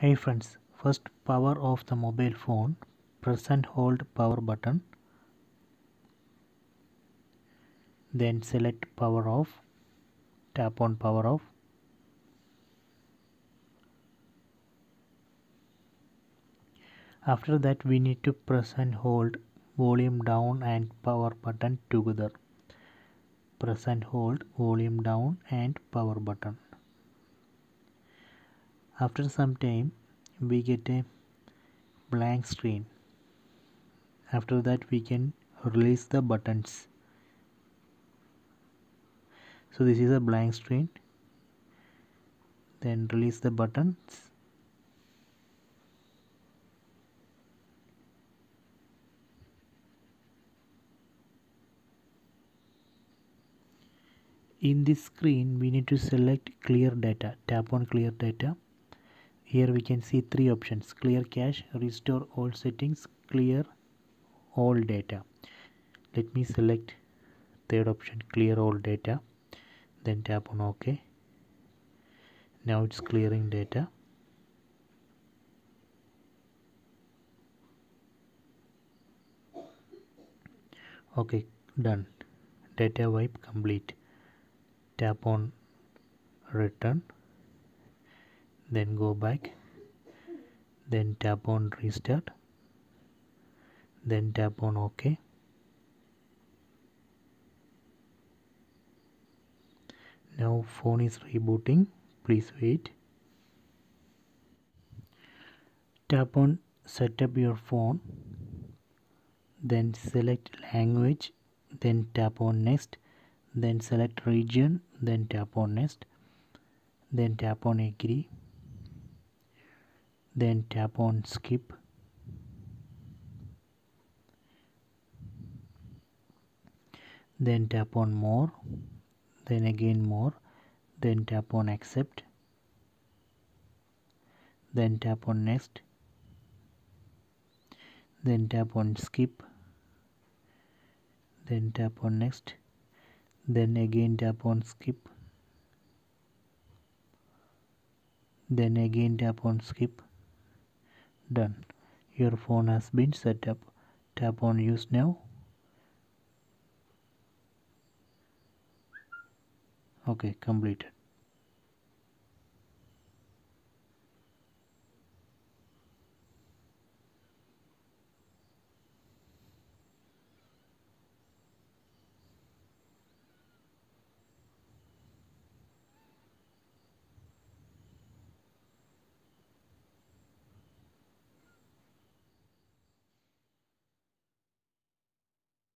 Hey friends, first power off the mobile phone. Press and hold power button. Then select power off. Tap on power off. After that we need to press and hold volume down and power button together. Press and hold volume down and power button. After some time we get a blank screen. After that we can release the buttons. So this is a blank screen. Then release the buttons. In this screen we need to select clear data. Tap on clear data. Here we can see three options: clear cache, restore all settings, clear all data. Let me select third option, clear all data. Then tap on OK. Now it's clearing data. OK, done. Data wipe complete. Tap on return, then go back, then tap on restart, then tap on OK. Now phone is rebooting, please wait. Tap on set up your phone, then select language, then tap on next, then select region, then tap on next, then tap on agree, then tap on skip. Then tap on more, then again more, then tap on accept, then tap on next, then tap on skip, then tap on next, then again tap on skip, then again tap on skip. Done. Your phone has been set up. Tap on use now. Okay, completed.